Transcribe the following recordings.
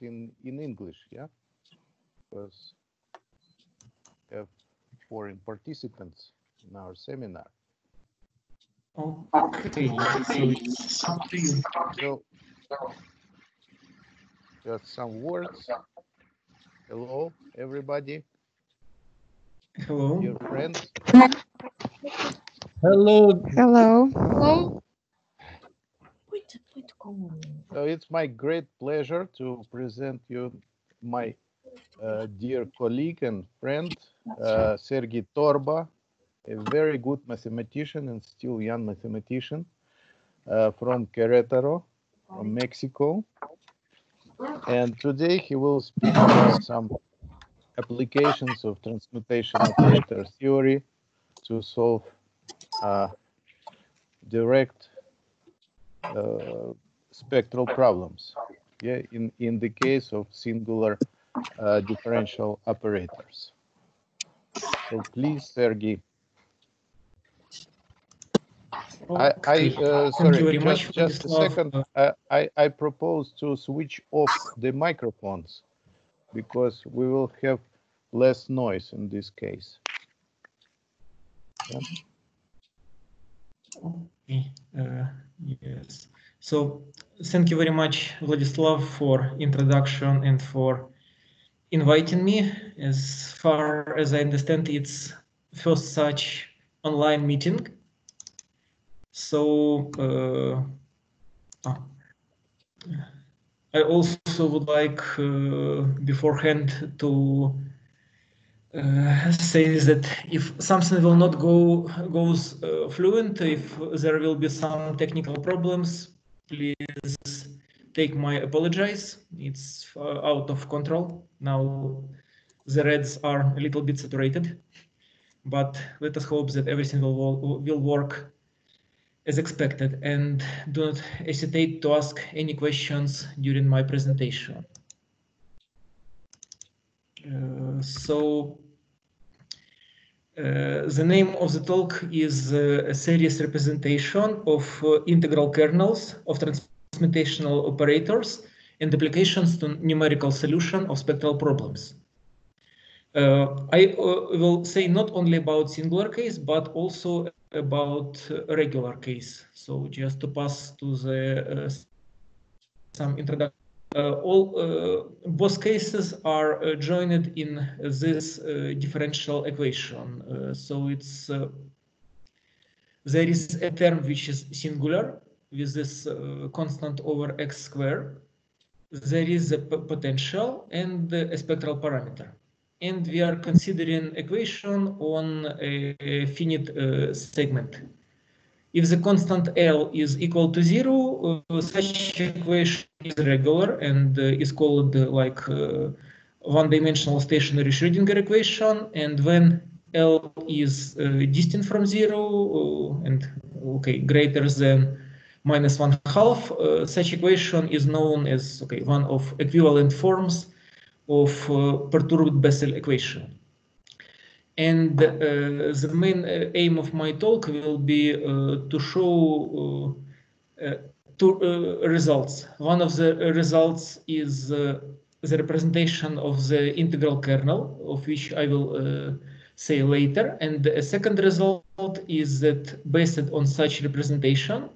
in English, yeah? Because we have foreign participants in our seminar. Okay, so it's something. So, just some words. Hello, everybody. Hello. Your friends. Hello. Hello. Hello. So it's my great pleasure to present you my dear colleague and friend, Sergii Torba, a very good mathematician and still young mathematician from Querétaro, from Mexico. And today he will speak about some applications of transmutation operator theory to solve direct spectral problems, yeah, in the case of singular differential operators. So please, Sergii. Sorry, just a second. I propose to switch off the microphones because we will have less noise in this case. Yeah. Okay. Yes. So thank you very much, Vladislav, for introduction and for inviting me. As far as I understand, it's first such online meeting. So I also would like beforehand to say that if something will not goes fluent, if there will be some technical problems, please take my apologies. It's out of control. Now the reds are a little bit saturated, but let us hope that everything will work as expected, and do not hesitate to ask any questions during my presentation. The name of the talk is a series representation of integral kernels of transmutational operators and applications to numerical solution of spectral problems. I will say not only about singular case, but also about regular case. So just to pass to the some introduction. Both cases are joined in this differential equation. So it's there is a term which is singular with this constant over x squared. There is a potential and a spectral parameter. And we are considering equation on a finite segment. If the constant L is equal to 0, such equation is regular and is called like one-dimensional stationary Schrödinger equation. And when L is distant from 0 and okay greater than -1/2, such equation is known as okay one of equivalent forms of perturbed Bessel equation. And the main aim of my talk will be to show two results. One of the results is the representation of the integral kernel, of which I will say later. And a second result is that based on such representation,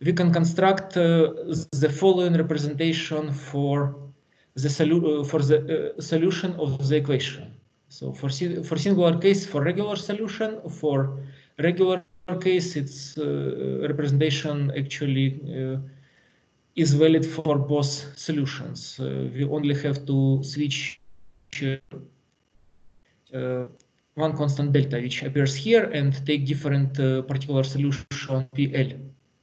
we can construct the following representation for the solution of the equation. So for singular case, for regular solution, for regular case, its representation actually is valid for both solutions. We only have to switch one constant delta, which appears here, and take different particular solution BL.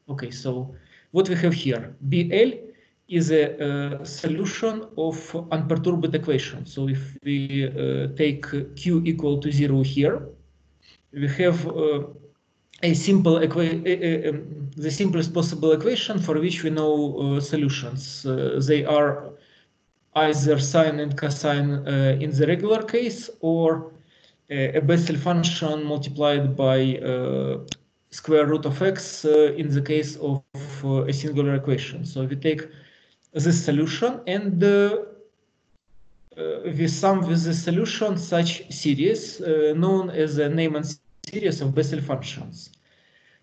Okay, so what we have here, BL is a solution of unperturbed equation. So if we take Q equal to 0 here, we have a simple the simplest possible equation for which we know solutions. They are either sine and cosine in the regular case, or a Bessel function multiplied by square root of x in the case of a singular equation. So we take the solution, and we sum with the solution such series known as the Neumann series of Bessel functions.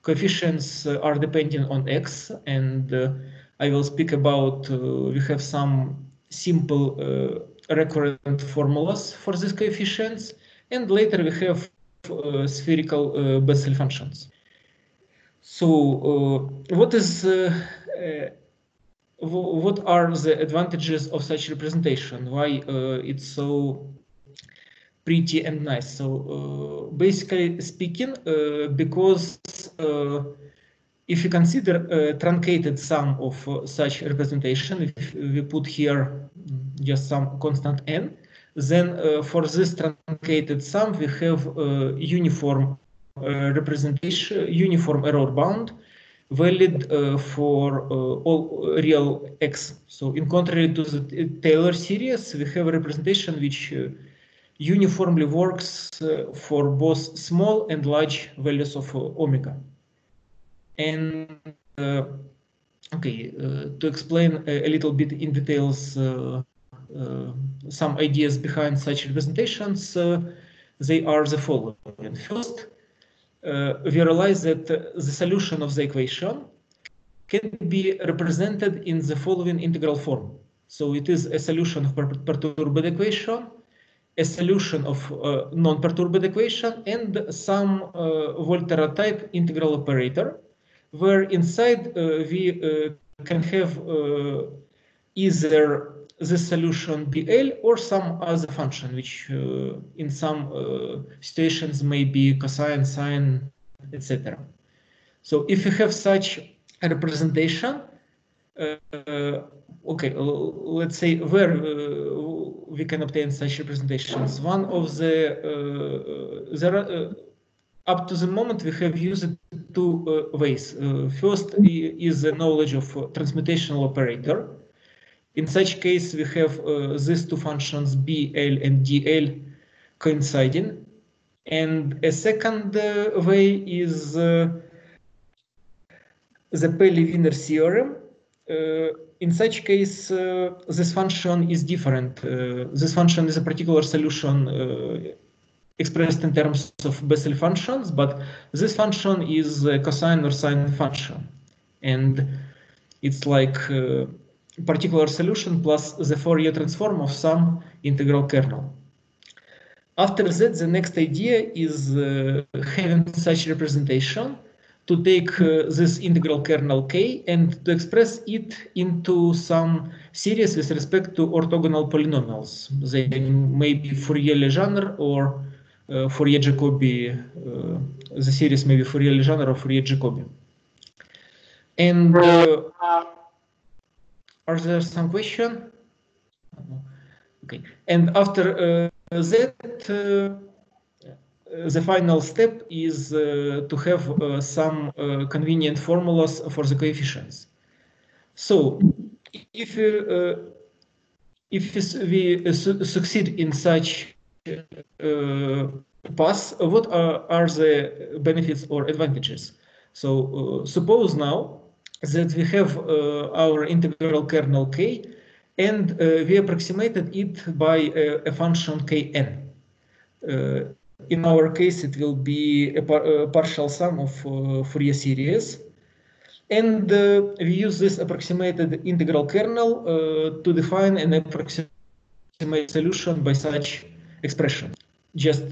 Coefficients are dependent on x, and I will speak about, we have some simple recurrent formulas for these coefficients, and later we have spherical Bessel functions. So what are the advantages of such representation? Why it's so pretty and nice? So basically speaking, because if you consider a truncated sum of such representation, if we put here just some constant n, then for this truncated sum we have uniform representation, uniform error bound, valid for all real x. So in contrary to the Taylor series, we have a representation which uniformly works for both small and large values of omega. And okay, to explain a little bit in details some ideas behind such representations, they are the following. First, we realize that the solution of the equation can be represented in the following integral form. So it is a solution of perturbed equation, a solution of non-perturbed equation, and some Volterra type integral operator, where inside we can have either the solution BL or some other function, which in some situations may be cosine, sine, etc. So if you have such a representation, okay, let's say where we can obtain such representations. One of the, up to the moment we have used two ways. First is the knowledge of transmutational operator. In such case, we have these two functions BL and DL coinciding. And a second way is the Paley-Wiener theorem. In such case, this function is different. This function is a particular solution expressed in terms of Bessel functions, but this function is a cosine or sine function. And it's like particular solution plus the Fourier transform of some integral kernel. After that, the next idea is having such representation to take this integral kernel K and to express it into some series with respect to orthogonal polynomials. They may be Fourier-Legendre or Fourier-Jacobi. The series may be Fourier-Legendre or Fourier-Jacobi. And are there some questions? Okay. And after that, the final step is to have some convenient formulas for the coefficients. So, if we succeed in such path, what are the benefits or advantages? So, suppose now that we have our integral kernel K, and we approximated it by a function Kn. In our case, it will be a partial sum of Fourier series. And we use this approximated integral kernel to define an approximate solution by such expression. Just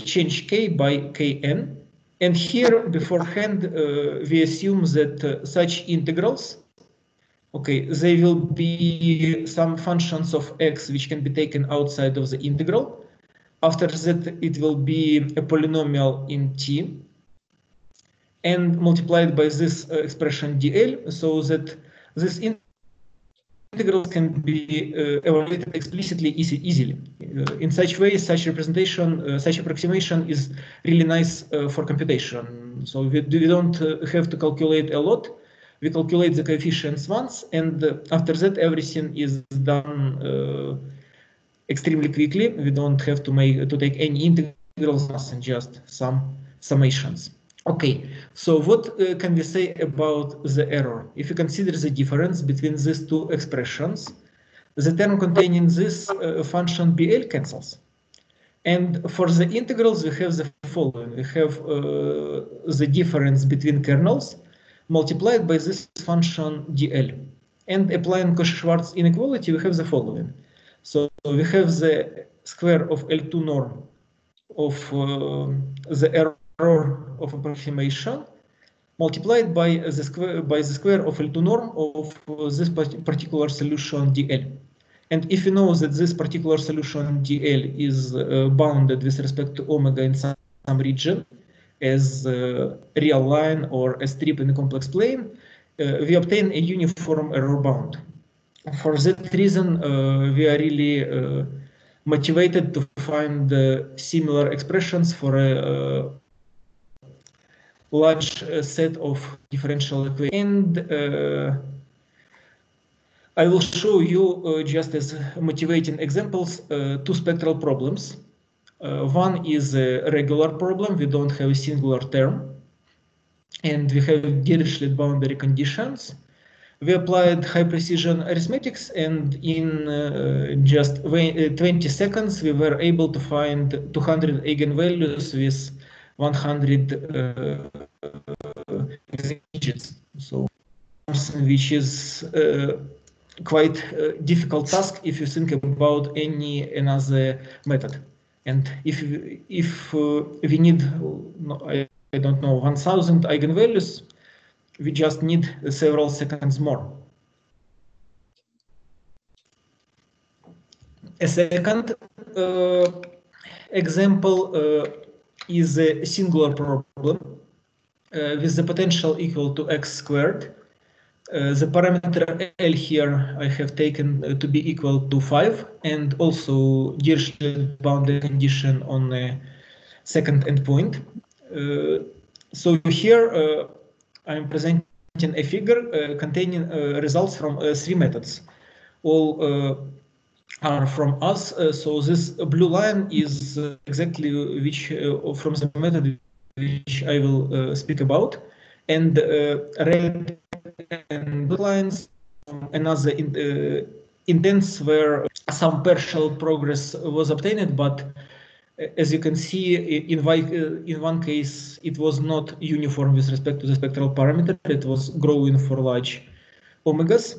change K by Kn. And here, beforehand, we assume that such integrals, okay, they will be some functions of x which can be taken outside of the integral. After that, it will be a polynomial in T and multiplied by this expression dl, so that this integral can be evaluated explicitly easily. In such way, such representation, such approximation is really nice for computation. So we don't have to calculate a lot. We calculate the coefficients once, and after that everything is done extremely quickly. We don't have to take any integrals, and just some summations. Okay, so what can we say about the error? If you consider the difference between these two expressions, the term containing this function BL cancels. And for the integrals, we have the following. We have the difference between kernels multiplied by this function DL. And applying Cauchy-Schwarz inequality, we have the following. So we have the square of L2 norm of the error of approximation multiplied by the square of L2 norm of this particular solution DL. And if you know that this particular solution DL is bounded with respect to omega in some region as real line or a strip in a complex plane, we obtain a uniform error bound. For that reason, we are really motivated to find similar expressions for a large set of differential equations. And I will show you just as motivating examples two spectral problems. One is a regular problem. We don't have a singular term, and we have Dirichlet boundary conditions. We applied high precision arithmetics, and in just 20 seconds we were able to find 200 eigenvalues with 100 digits. So something which is quite difficult task if you think about any another method. And if we need, I don't know, 1000 eigenvalues, we just need several seconds more. A second example is a singular problem with the potential equal to x squared. The parameter L here I have taken to be equal to 5, and also Dirichlet boundary condition on the second endpoint. So here I am presenting a figure containing results from three methods. All are from us, so this blue line is exactly which from the method which I will speak about, and red and blue lines another intents where some partial progress was obtained, but as you can see, in one case it was not uniform with respect to the spectral parameter. It was growing for large omegas.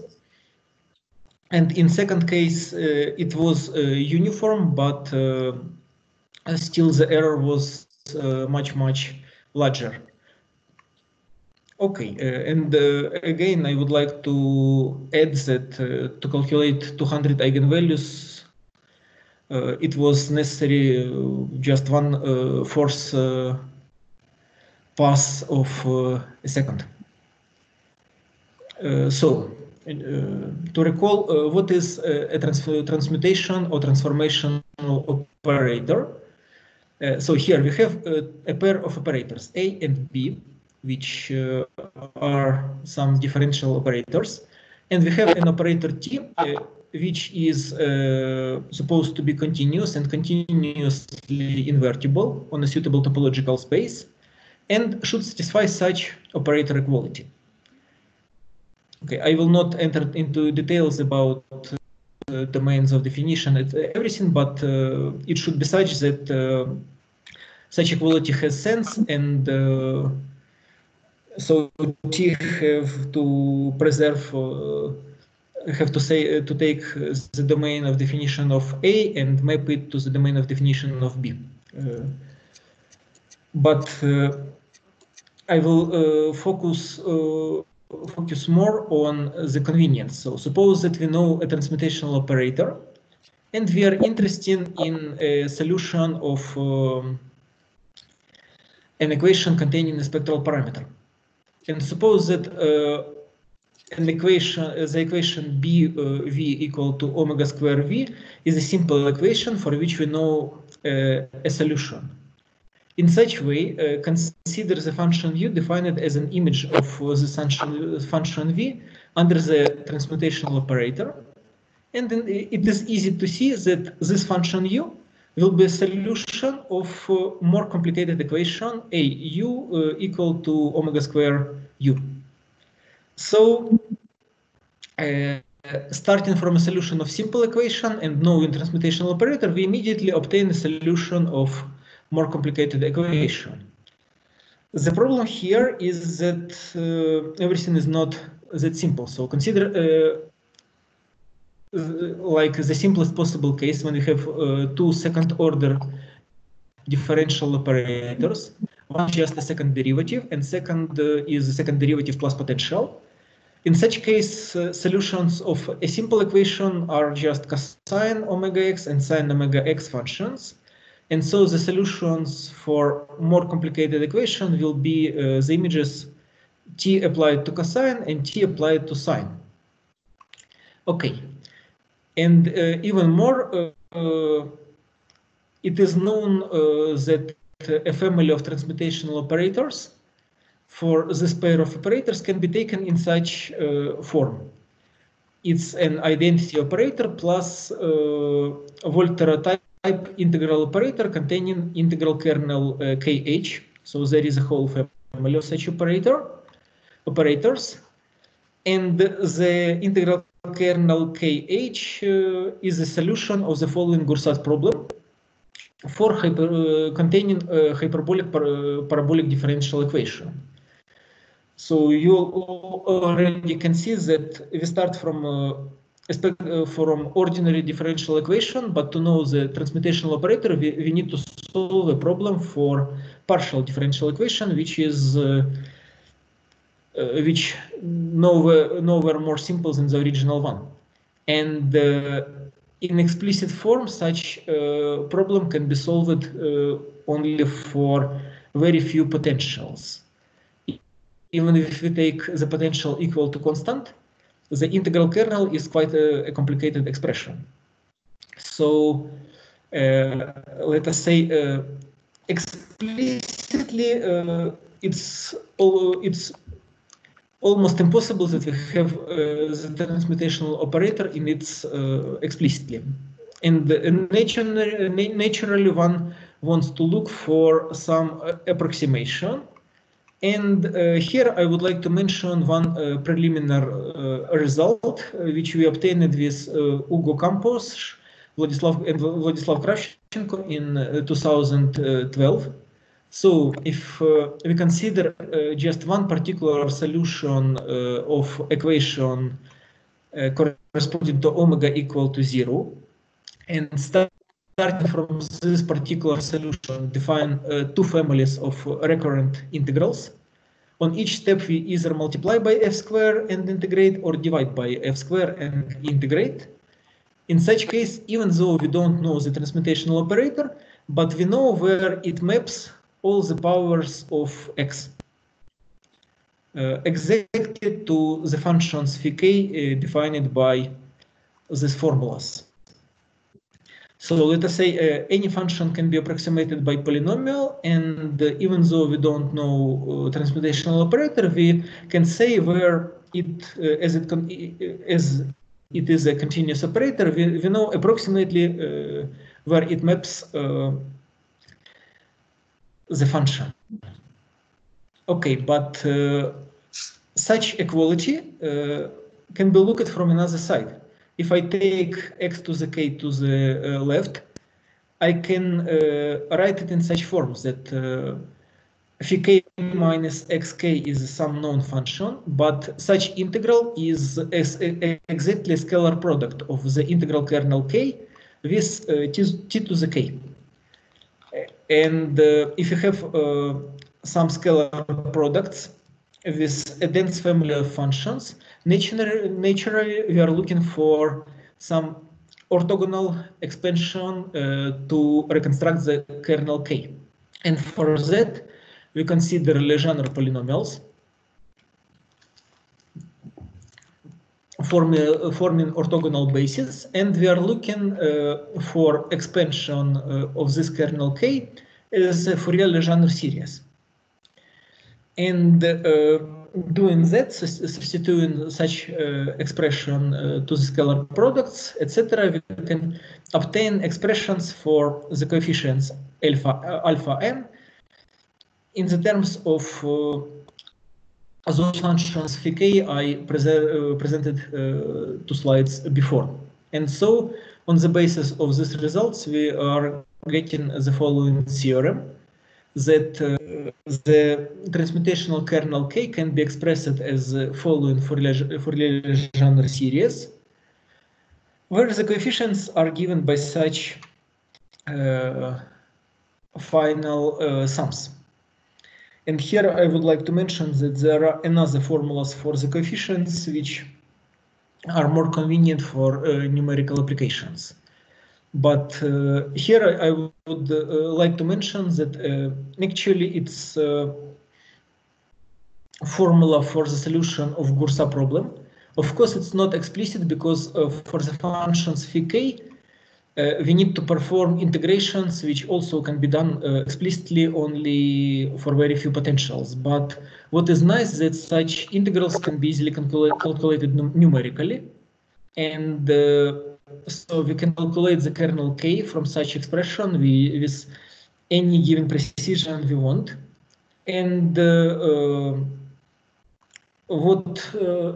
And in second case, it was uniform, but still the error was much larger. Okay, and again, I would like to add that to calculate 200 eigenvalues, it was necessary just 1/4 pass of a second. To recall, what is a transmutation or transformational operator? So here we have a pair of operators, A and B, which are some differential operators, and we have an operator T, which is supposed to be continuous and continuously invertible on a suitable topological space, and should satisfy such operator equality. Okay, I will not enter into details about domains of definition and everything, but it should be such that such equality has sense, and so T have to preserve, to take the domain of definition of A and map it to the domain of definition of B. But I will focus more on the convenience. So suppose that we know a transmutational operator, and we are interested in a solution of an equation containing a spectral parameter. And suppose that the equation BV equal to omega square V is a simple equation for which we know a solution. In such way, consider the function U defined as an image of the function V under the transmutational operator. And then it is easy to see that this function U will be a solution of more complicated equation a u equal to omega square u. So starting from a solution of simple equation and no transmutation operator, we immediately obtain a solution of more complicated equation. The problem here is that everything is not that simple. So consider like the simplest possible case when we have two second-order differential operators. One just a second derivative, and second is the second derivative plus potential. In such case, solutions of a simple equation are just cosine omega x and sine omega x functions. And so the solutions for more complicated equation will be the images t applied to cosine and t applied to sine. Okay. And even more, it is known that a family of transmutational operators for this pair of operators can be taken in such form. It's an identity operator plus a Volterra type integral operator containing integral kernel KH. So there is a whole family of such operators. And the integral kernel KH is a solution of the following Goursat problem for containing a hyperbolic parabolic differential equation. So you already can see that we start from ordinary differential equation, but to know the transmutational operator, we need to solve a problem for partial differential equation, which is nowhere more simple than the original one. And in explicit form, such problem can be solved only for very few potentials. Even if we take the potential equal to constant, the integral kernel is quite a complicated expression. So let us say explicitly it's almost impossible that we have the transmutational operator in its explicitly. And naturally one wants to look for some approximation. And here I would like to mention one preliminary result which we obtained with Ugo Campos, Vladislav Kravchenko in 2012. So if we consider just one particular solution of equation corresponding to omega equal to 0, and starting from this particular solution, define two families of recurrent integrals. On each step, we either multiply by f squared and integrate, or divide by f squared and integrate. In such case, even though we don't know the transmutational operator, but we know where it maps all the powers of x exacted to the functions phi k defined by these formulas. So let us say any function can be approximated by polynomial, and even though we don't know transmutational operator, we can say where it as it is a continuous operator, we know approximately where it maps the function. Okay, but such equality can be looked at from another side. If I take x to the k to the left, I can write it in such forms that phi k minus xk is some known function, but such integral is exactly scalar product of the integral kernel k with t to the k. And if you have some scalar products with a dense family of functions, naturally we are looking for some orthogonal expansion to reconstruct the kernel K. And for that, we consider Legendre polynomials, forming orthogonal bases, and we are looking for expansion of this kernel K as a Fourier-Legendre series. And doing that, substituting such expression to the scalar products, etc., we can obtain expressions for the coefficients alpha n in the terms of those functions phi k I presented 2 slides before. And so, on the basis of these results, we are getting the following theorem, that the transmutational kernel K can be expressed as the following Fourier-Legendre series, where the coefficients are given by such final sums. And here I would like to mention that there are another formulas for the coefficients which are more convenient for numerical applications. But here I would like to mention that actually it's a formula for the solution of Goursat problem. Of course, it's not explicit because for the functions phi k, we need to perform integrations which also can be done explicitly only for very few potentials. But what is nice is that such integrals can be easily calculated numerically. And so we can calculate the kernel K from such expression with any given precision we want. And what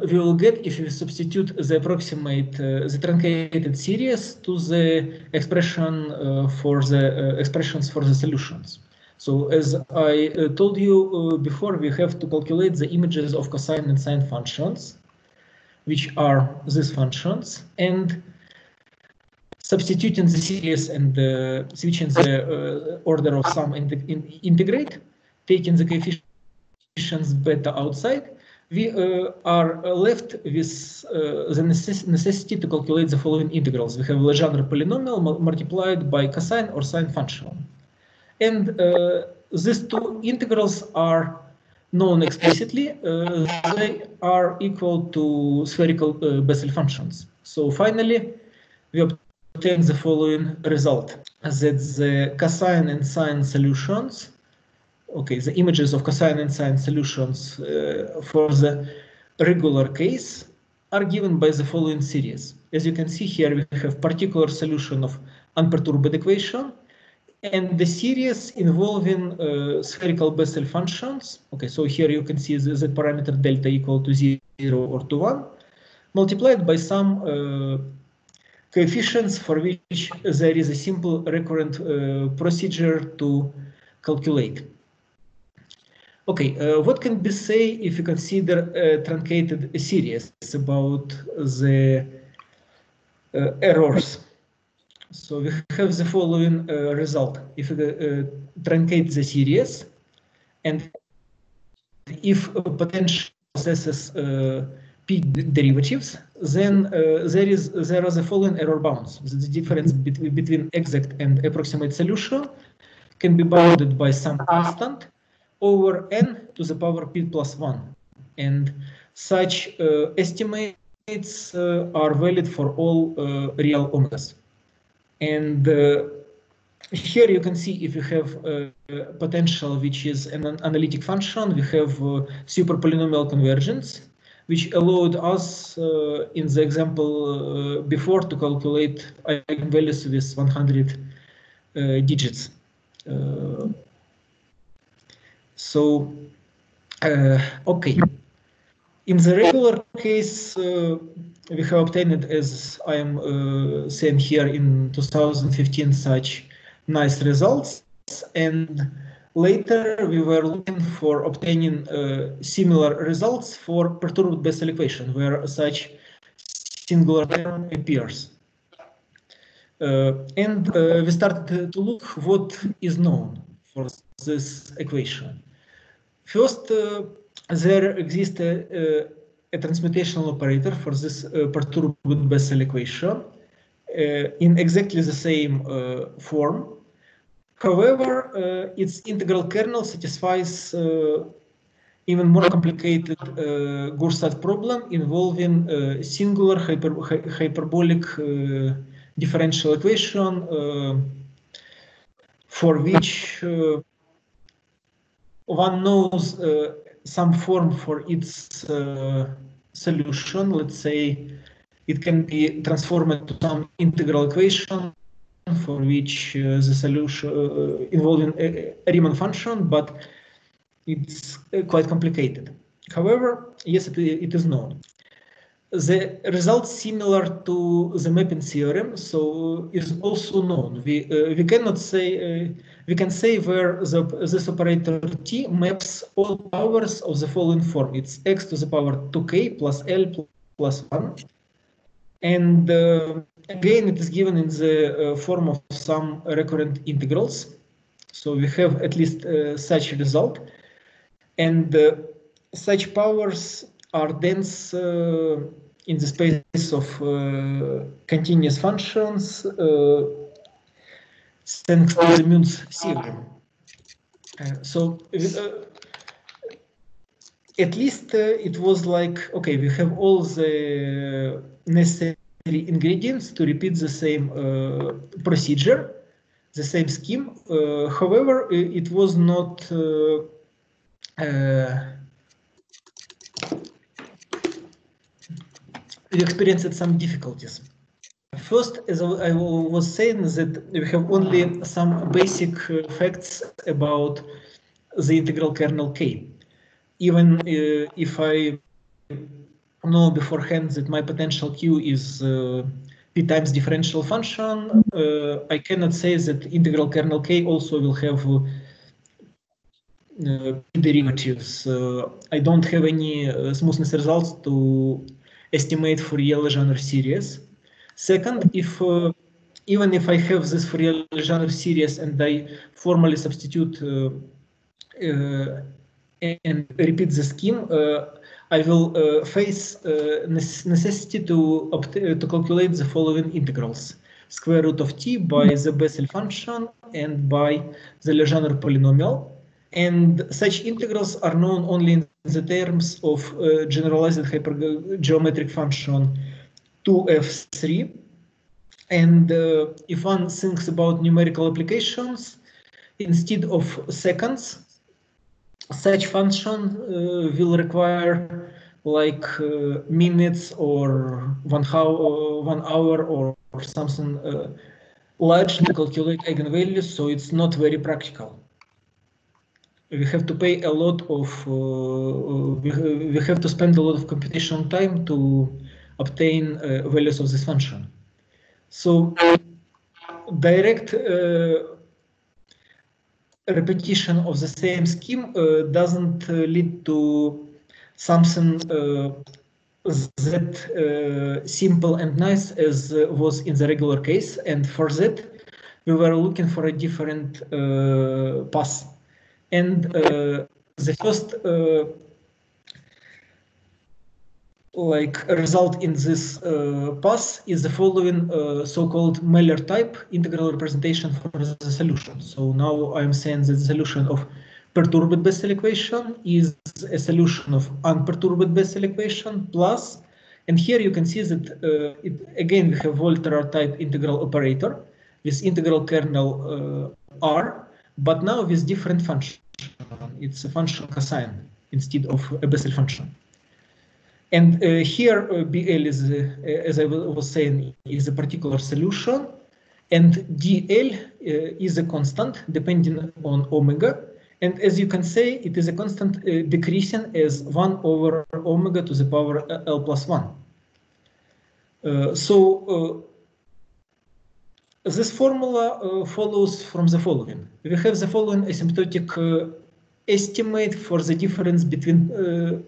we will get if we substitute the truncated series to the expression for the expressions for the solutions. So as I told you before, we have to calculate the images of cosine and sine functions, which are these functions, and substituting the series and switching the order of sum and integrate, taking the coefficients beta outside, we are left with the necessity to calculate the following integrals. We have Legendre polynomial multiplied by cosine or sine function. And these two integrals are known explicitly. They are equal to spherical Bessel functions. So finally, we obtain the following result, that the cosine and sine solutions, the images of cosine and sine solutions for the regular case are given by the following series. As you can see here, we have particular solution of unperturbed equation and the series involving spherical Bessel functions. So here you can see the parameter delta equal to 0 or to 1, multiplied by some coefficients for which there is a simple recurrent procedure to calculate. What can be said if you consider a truncated series about the errors? So we have the following result. If we truncate the series, and if potential possesses P derivatives, then there are the following error bounds. The difference between exact and approximate solution can be bounded by some constant over n to the power p plus 1. And such estimates are valid for all real omegas. And here you can see if you have a potential which is an analytic function, we have super polynomial convergence, which allowed us in the example before to calculate eigenvalues with 100 digits. In the regular case, we have obtained, as I am saying here in 2015, such nice results. And later we were looking for obtaining similar results for perturbed Bessel equation, where such singular term appears. We started to look what is known for this equation. First, there exists a transmutational operator for this perturbed Bessel equation in exactly the same form. However, its integral kernel satisfies even more complicated Goursat problem involving singular hyperbolic differential equation for which one knows some form for its solution. Let's say it can be transformed to some integral equation for which the solution involving a Riemann function, but it's quite complicated. However, yes, it is known. The result similar to the mapping theorem, so is also known. We cannot say we can say where this operator t maps all powers of the following form. It's x to the power 2k plus l plus 1, and again it is given in the form of some recurrent integrals. So we have at least such a result, and such powers are dense in the space of continuous functions thanks to the Müntz theorem. At least it was like, okay, we have all the necessary ingredients to repeat the same procedure, the same scheme. However, it was not we experienced some difficulties. First, as I was saying, that we have only some basic facts about the integral kernel K. Even if I know beforehand that my potential Q is P times differential function, I cannot say that integral kernel K also will have derivatives. I don't have any smoothness results to estimate Fourier-Legendre series. Second, if even if I have this Fourier-Legendre series and I formally substitute and repeat the scheme, I will face necessity to calculate the following integrals: square root of t by the Bessel function and by the Legendre polynomial. And such integrals are known only in the terms of generalized hypergeometric function 2f3. And if one thinks about numerical applications, instead of seconds, such function will require like minutes or 1 hour or something large to calculate eigenvalues, so it's not very practical. We have to pay a lot of, we have to spend a lot of computational time to obtain values of this function. So direct repetition of the same scheme doesn't lead to something that simple and nice as was in the regular case. And for that, we were looking for a different path. And the first like result in this pass is the following so-called Miller type integral representation for the solution. So now I'm saying that the solution of perturbed Bessel equation is a solution of unperturbed Bessel equation plus, and here you can see that again we have Volterra type integral operator with integral kernel R, but now with different function. It's a function cosine instead of a Bessel function. And here BL is, as I was saying, is a particular solution, and DL is a constant depending on omega. And as you can say, it is a constant decreasing as 1 over omega to the power L plus 1. This formula follows from the following. We have the following asymptotic estimate for the difference between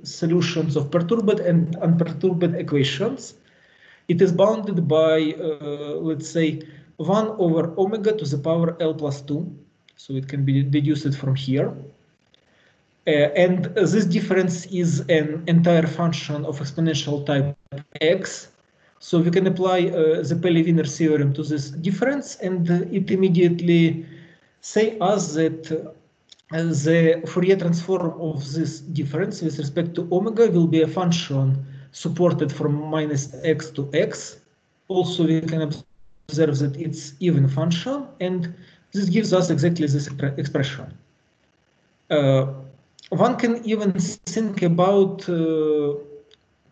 solutions of perturbed and unperturbed equations. It is bounded by, let's say, 1 over omega to the power L plus 2. So it can be deduced from here. And this difference is an entire function of exponential type x. So we can apply the Paley-Wiener theorem to this difference, and it immediately say us that the Fourier transform of this difference with respect to omega will be a function supported from minus x to x. Also, we can observe that it's even function, and this gives us exactly this expression. One can even think about to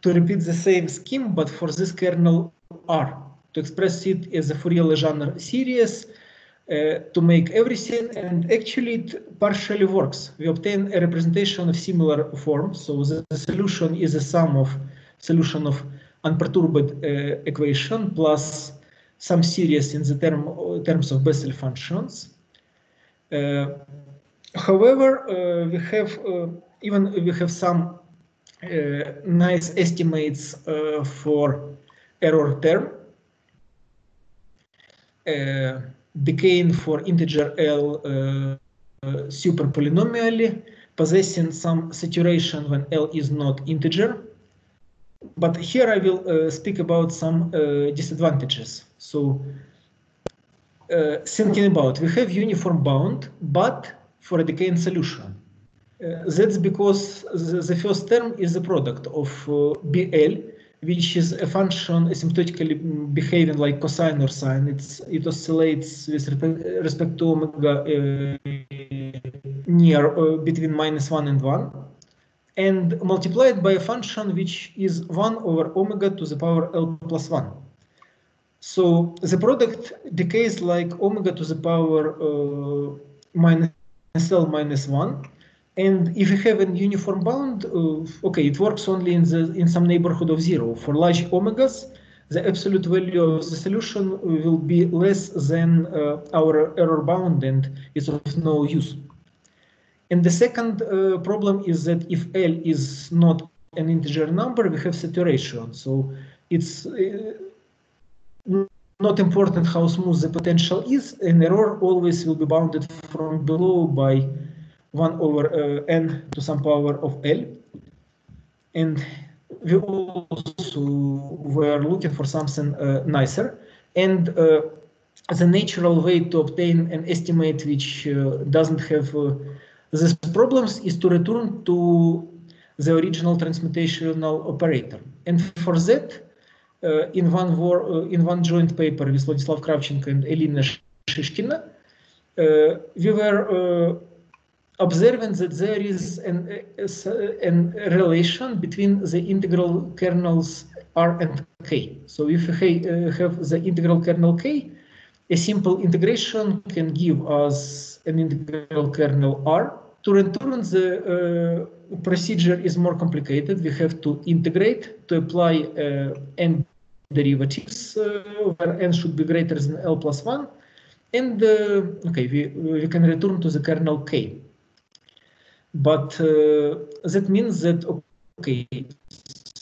repeat the same scheme, but for this kernel R, to express it as a Fourier-Legendre series, to make everything, and actually it partially works. We obtain a representation of similar form, so the solution is a sum of solution of unperturbed equation plus some series in the terms of Bessel functions. However, we have some nice estimates for error term. Decaying for integer L super polynomially, possessing some saturation when L is not integer. But here I will speak about some disadvantages. So thinking about, we have uniform bound, but for a decaying solution. That's because the first term is the product of BL, which is a function asymptotically behaving like cosine or sine. It oscillates with respect to omega near between -1 and 1, and multiplied by a function which is 1/omega⁻⁴. So the product decays like omega⁻⁻⁻1. And if we have a uniform bound, okay, it works only in some neighborhood of 0. For large omegas, the absolute value of the solution will be less than our error bound, and it's of no use. And the second problem is that if L is not an integer number, we have saturation. So it's not important how smooth the potential is. An error always will be bounded from below by 1/n⁴L. And we also were looking for something nicer. And the natural way to obtain an estimate which doesn't have these problems is to return to the original transmutational operator. And for that, in one joint paper with Vladislav Kravchenko and Elina Shishkina, we were observing that there is a relation between the integral kernels R and K. So if we have the integral kernel K, a simple integration can give us an integral kernel R. To return the procedure is more complicated. We have to integrate, to apply n derivatives, where n should be greater than L+1. And okay, we can return to the kernel K. But that means that, okay,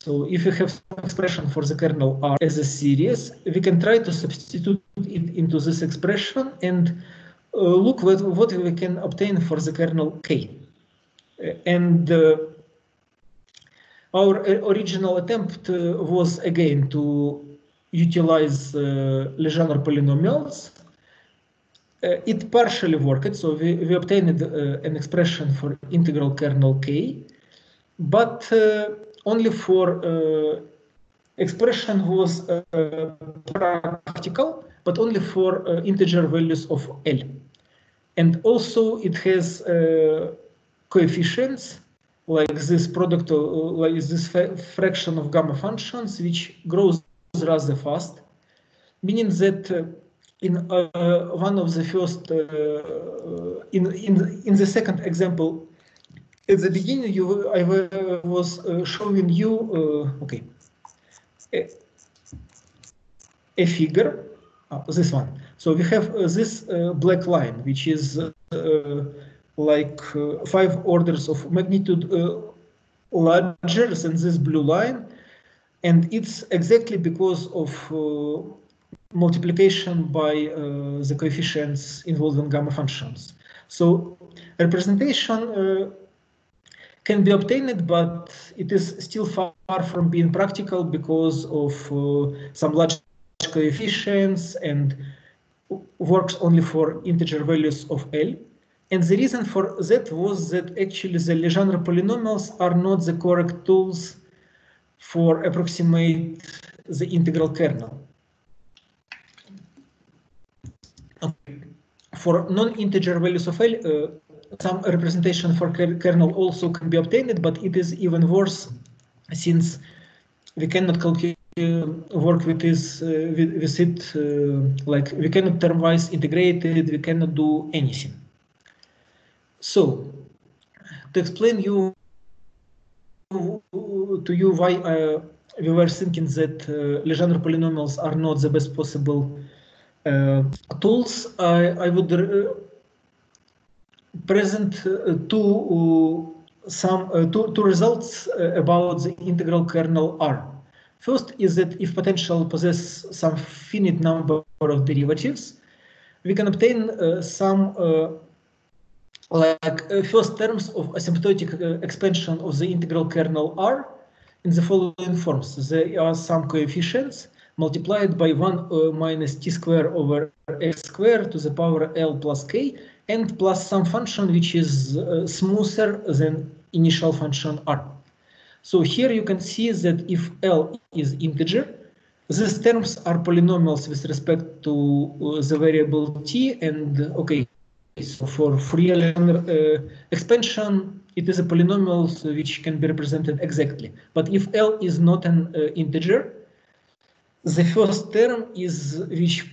so if we have some expression for the kernel R as a series, we can try to substitute it into this expression and look what we can obtain for the kernel K. And our original attempt was again to utilize Legendre polynomials. It partially worked, so we obtained an expression for integral kernel K, but only for expression was practical, but only for integer values of L. And also it has coefficients like this product, like this fraction of gamma functions, which grows rather fast, meaning that in one of the first, in the second example, at the beginning, I was showing you, okay, a figure, this one. So we have this black line, which is like 5 orders of magnitude larger than this blue line, and it's exactly because of multiplication by the coefficients involving gamma functions. So representation can be obtained, but it is still far from being practical because of some large coefficients and works only for integer values of L. And the reason for that was that actually the Legendre polynomials are not the correct tools for approximate the integral kernel. For non-integer values of L, some representation for kernel also can be obtained, but it is even worse since we cannot calculate, work with this, with it, like we cannot term-wise integrate it, we cannot do anything. So, to explain you, to you why we were thinking that Legendre polynomials are not the best possible tools, I would present two results about the integral kernel R. First is that if potential possesses some finite number of derivatives, we can obtain some first terms of asymptotic expansion of the integral kernel R in the following forms. There are some coefficients multiplied by 1 minus t square over x square to the power L plus k, and plus some function which is smoother than initial function R. So here you can see that if L is integer, these terms are polynomials with respect to the variable t, and okay, so for Fourier-Legendre expansion, it is a polynomial which can be represented exactly. But if L is not an integer, the first term is which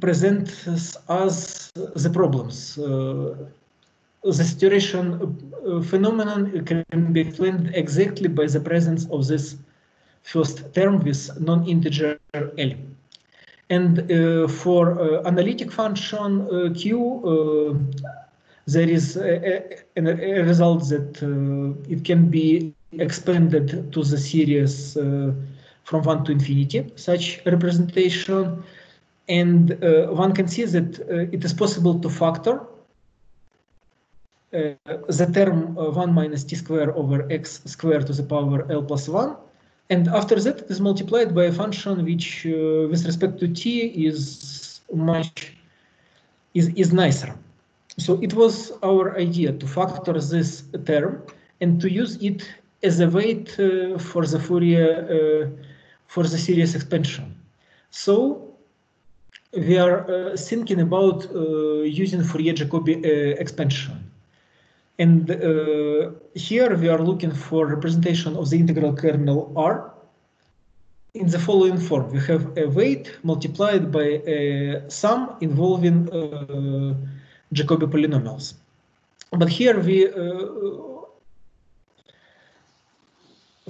presents us the problems. The saturation phenomenon can be explained exactly by the presence of this first term with non-integer L. And for analytic function Q, there is a result that it can be expanded to the series from 1 to infinity, such representation. And one can see that it is possible to factor the term 1 minus t square over x square to the power L plus 1, and after that it is multiplied by a function which with respect to t is much is nicer. So it was our idea to factor this term and to use it as a weight for the Fourier for the series expansion. So we are thinking about using Fourier-Jacobi expansion. And here we are looking for representation of the integral kernel R in the following form. We have a weight multiplied by a sum involving Jacobi polynomials. But here we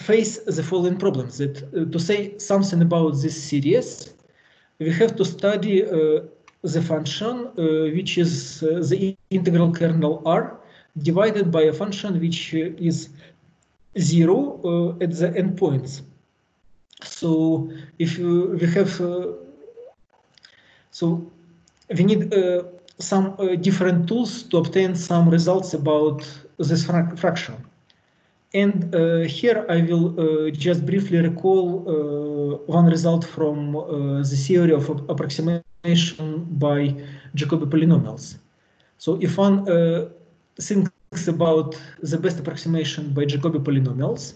face the following problems, that to say something about this series, we have to study the function which is the integral kernel R divided by a function which is 0 at the endpoints. So if we have, so we need some different tools to obtain some results about this fraction. And here I will just briefly recall one result from the theory of approximation by Jacobi polynomials. So if one thinks about the best approximation by Jacobi polynomials,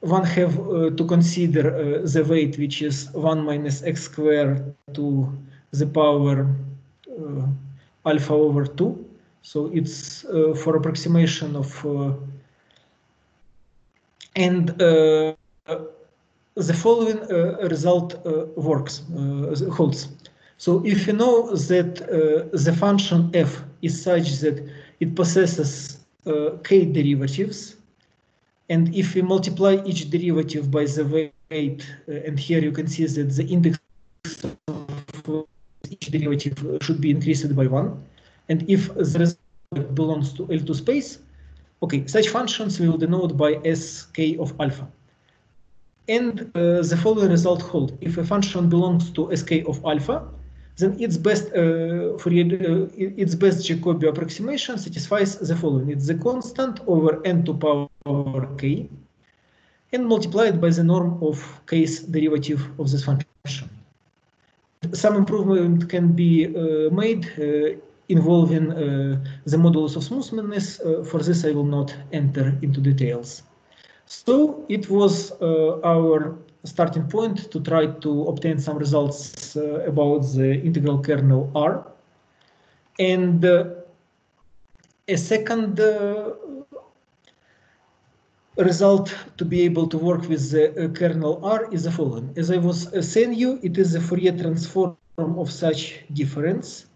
one have to consider the weight which is 1 minus x squared to the power alpha over 2. So it's for approximation of and the following result works, holds. So if you know that the function f is such that it possesses k derivatives, and if we multiply each derivative by the weight, and here you can see that the index of each derivative should be increased by 1, and if the result belongs to L2 space, okay, such functions we will denote by Sk of alpha. And the following result holds. If a function belongs to Sk of alpha, then its best Jacobi approximation satisfies the following: it's the constant over n to power k, and multiplied by the norm of k's derivative of this function. Some improvement can be made involving the modulus of smoothness. For this, I will not enter into details. So it was our starting point to try to obtain some results about the integral kernel R. And a second result to be able to work with the kernel R is the following. As I was saying you, it is the Fourier transform of such difference.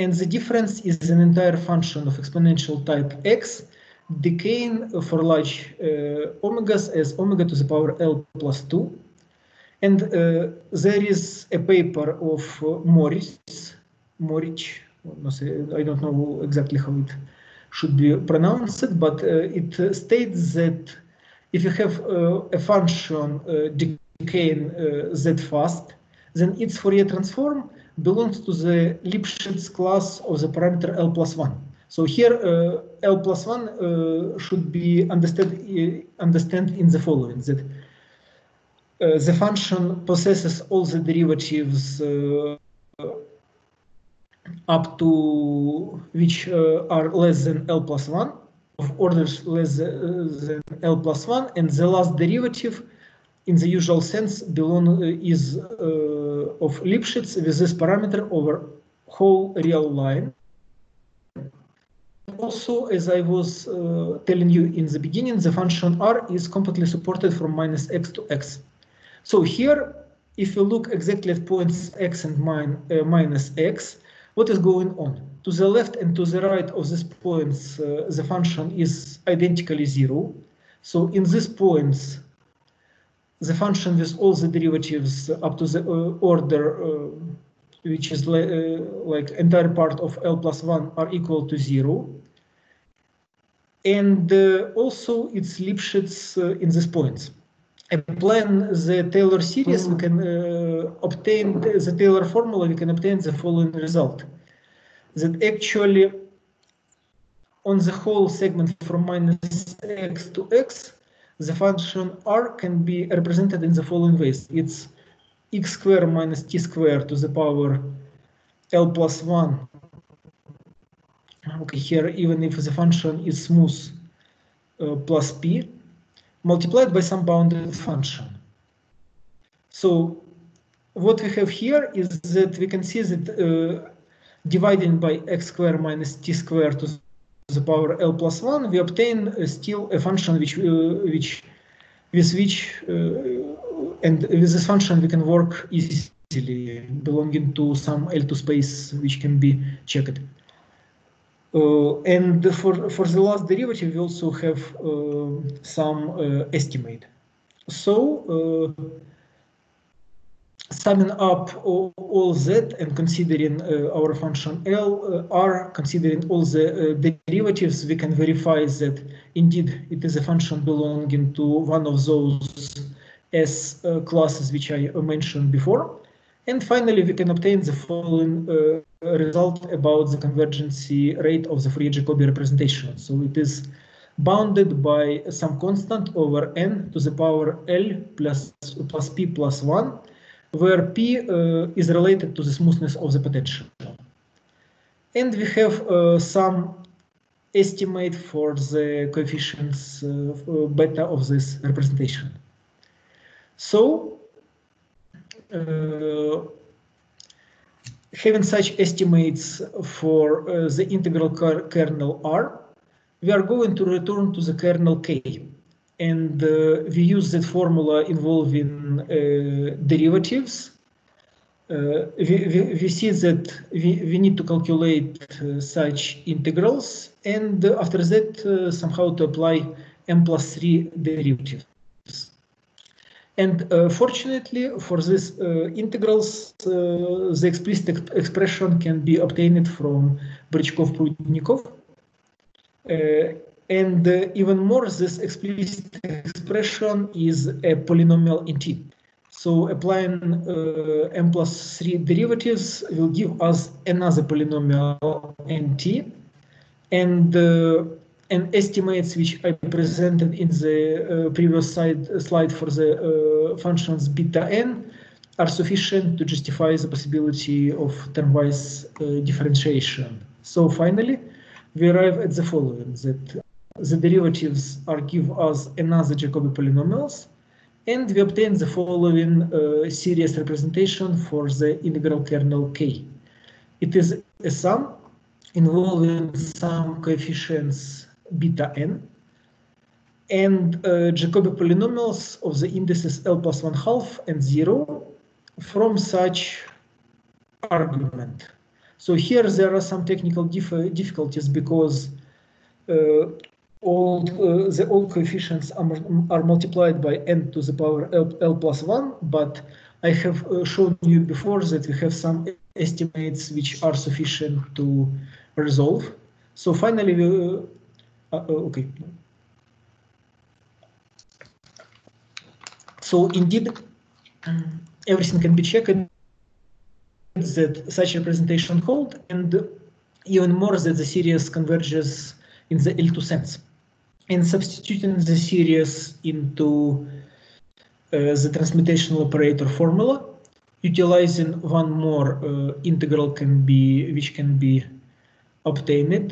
And the difference is an entire function of exponential type X decaying for large omegas as omega to the power L plus 2. And there is a paper of Morris, I don't know exactly how it should be pronounced, but it states that if you have a function decaying that fast, then its Fourier transform belongs to the Lipschitz class of the parameter L plus 1. So here L plus 1 should be understood in the following, that the function possesses all the derivatives up to which are less than L plus 1, of orders less than L plus 1, and the last derivative in the usual sense is of Lipschitz with this parameter over whole real line. Also, as I was telling you in the beginning, the function R is completely supported from minus x to x. So here, if you look exactly at points x and minus x, what is going on? To the left and to the right of these points, the function is identically zero. So in these points, the function with all the derivatives up to the order, which is like entire part of L plus 1, are equal to zero. And also it's Lipschitz in these points. Applying the Taylor series, we can obtain the Taylor formula, we can obtain the following result. That actually, on the whole segment from minus x to x, the function R can be represented in the following ways. It's x squared minus t squared to the power L plus 1. Okay, here, even if the function is smooth, plus p, multiplied by some bounded function. So what we have here is that we can see that dividing by x squared minus t squared to the power L plus 1, we obtain still a function with this function we can work easily, belonging to some L2 space which can be checked. And for the last derivative, we also have some estimate. So, summing up all that and considering our function L, R, considering all the derivatives, we can verify that indeed it is a function belonging to one of those S classes which I mentioned before. And finally, we can obtain the following result about the convergency rate of the Fourier-Jacobi representation. So it is bounded by some constant over n to the power L plus p plus 1, where p is related to the smoothness of the potential. And we have some estimate for the coefficients beta of this representation. So, having such estimates for the integral kernel R, we are going to return to the kernel K. And we use that formula involving derivatives. We see that we need to calculate such integrals, and after that somehow to apply m plus 3 derivatives. And fortunately, for these integrals, the explicit expression can be obtained from Brichkov-Prudnikov. And even more, this explicit expression is a polynomial in T. So applying m plus 3 derivatives will give us another polynomial in T. And estimates which I presented in the previous slide for the functions beta n are sufficient to justify the possibility of term-wise differentiation. So finally, we arrive at the following, that the derivatives give us another Jacobi polynomials, and we obtain the following series representation for the integral kernel K. It is a sum involving some coefficients beta n, and Jacobi polynomials of the indices L plus 1/2 and 0 from such argument. So here there are some technical difficulties because all coefficients are multiplied by n to the power L plus 1, but I have shown you before that we have some estimates which are sufficient to resolve. So finally, we, okay. So indeed, everything can be checked that such representation holds, and even more that the series converges in the L2 sense. And substituting the series into the transmutational operator formula, utilizing one more integral which can be obtained,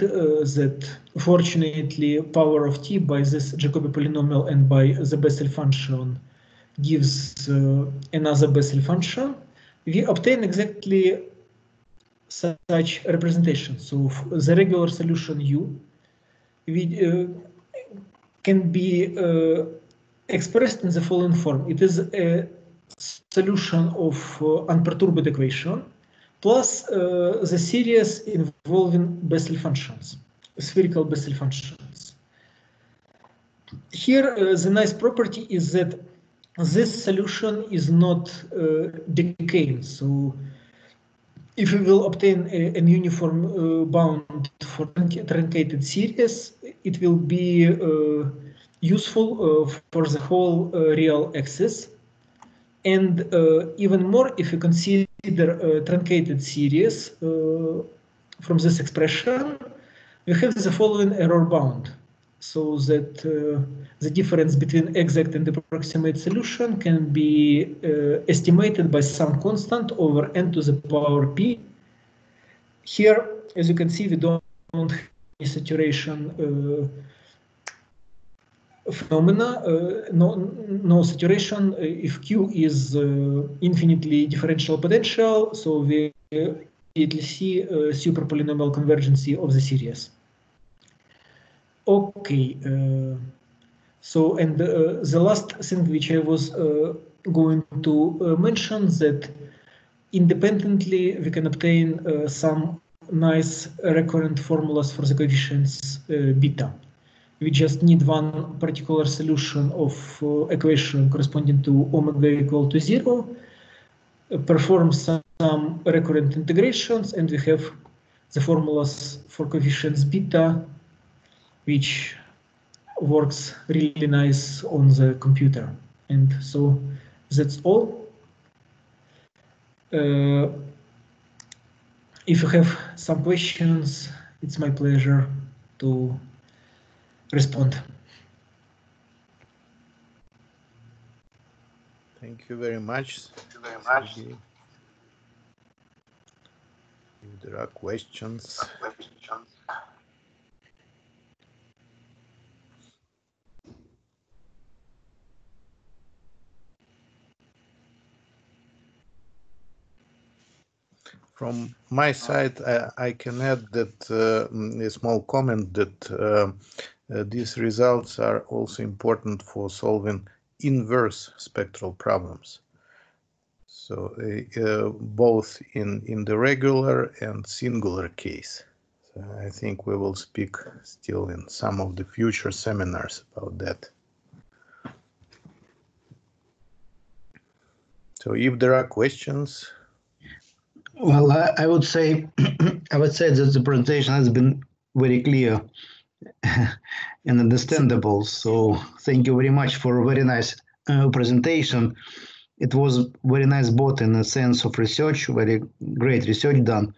that fortunately power of t by this Jacobi polynomial and by the Bessel function gives another Bessel function. We obtain exactly such representation. So the regular solution u can be expressed in the following form. It is a solution of unperturbed equation plus the series involving Bessel functions, spherical Bessel functions. Here the nice property is that this solution is not decaying. So if we will obtain an uniform bound for truncated series, it will be useful for the whole real axis. And even more, if we consider truncated series from this expression, we have the following error bound, so that the difference between exact and approximate solution can be estimated by some constant over n to the power p. Here, as you can see, we don't have any saturation phenomena, no saturation. If q is infinitely differential potential, so we immediately see super polynomial convergence of the series. Okay, so and the last thing which I was going to mention, that independently we can obtain some nice recurrent formulas for the coefficients beta. We just need one particular solution of equation corresponding to omega equal to 0, perform some recurrent integrations, and we have the formulas for coefficients beta, which works really nice on the computer. And so that's all. If you have some questions, it's my pleasure to respond. Thank you very much. Thank you very much. If there are questions. From my side, I can add that a small comment that these results are also important for solving inverse spectral problems. So both in the regular and singular case. So I think we will speak still in some of the future seminars about that. So if there are questions. Well, I would say that the presentation has been very clear and understandable. So thank you very much for a very nice presentation. It was very nice both in the sense of research, very great research done,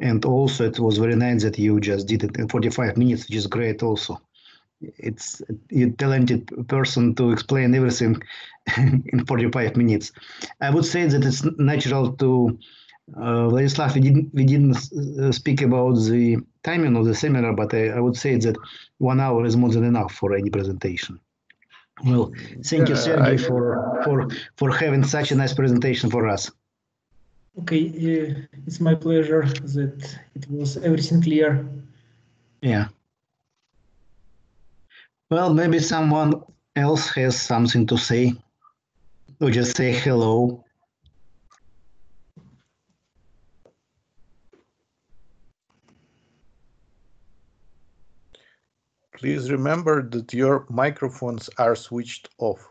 and also it was very nice that you just did it in 45 minutes, which is great also. It's a talented person to explain everything in 45 minutes. I would say that it's natural to Vladislav, we didn't speak about the timing of the seminar, but I would say that 1 hour is more than enough for any presentation. Well, thank you, Sergii, for having such a nice presentation for us. Okay, it's my pleasure that it was everything clear. Yeah. Well, maybe someone else has something to say, or just say hello. Please remember that your microphones are switched off.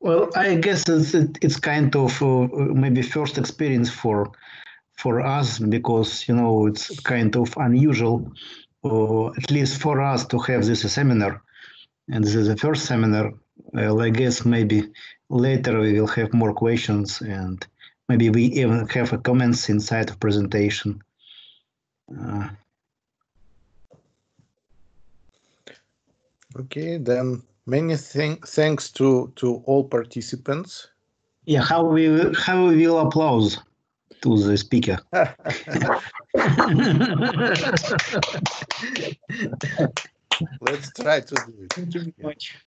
Well, I guess it's kind of maybe first experience for us, because, you know, it's kind of unusual, at least for us, to have this seminar. And this is the first seminar. I guess maybe later we will have more questions, and maybe we even have comments inside of presentation. Okay, then. Many thanks to all participants. Yeah, how we will applause to the speaker. Let's try to do it. Thank you very much.